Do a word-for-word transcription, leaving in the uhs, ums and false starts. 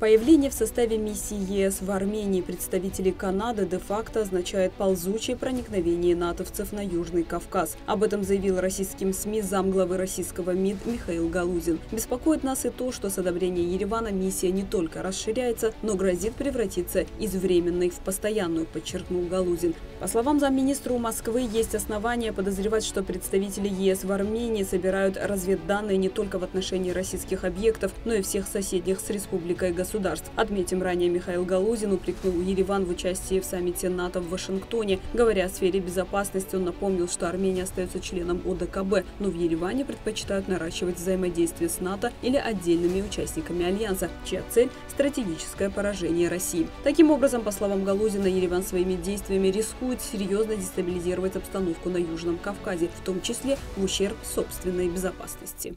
Появление в составе миссии ЕС в Армении представителей Канады де-факто означает ползучее проникновение натовцев на Южный Кавказ. Об этом заявил российским СМИ замглавы российского МИД Михаил Галузин. Беспокоит нас и то, что с одобрения Еревана миссия не только расширяется, но грозит превратиться из временной в постоянную, подчеркнул Галузин. По словам замминистра, у Москвы есть основания подозревать, что представители ЕС в Армении собирают разведданные не только в отношении российских объектов, но и всех соседних с республикой государств. Государств. Отметим, ранее Михаил Галузин упрекнул Ереван в участии в саммите НАТО в Вашингтоне. Говоря о сфере безопасности, он напомнил, что Армения остается членом О Д К Б, но в Ереване предпочитают наращивать взаимодействие с НАТО или отдельными участниками Альянса, чья цель – стратегическое поражение России. Таким образом, по словам Галузина, Ереван своими действиями рискует серьезно дестабилизировать обстановку на Южном Кавказе, в том числе в ущерб собственной безопасности.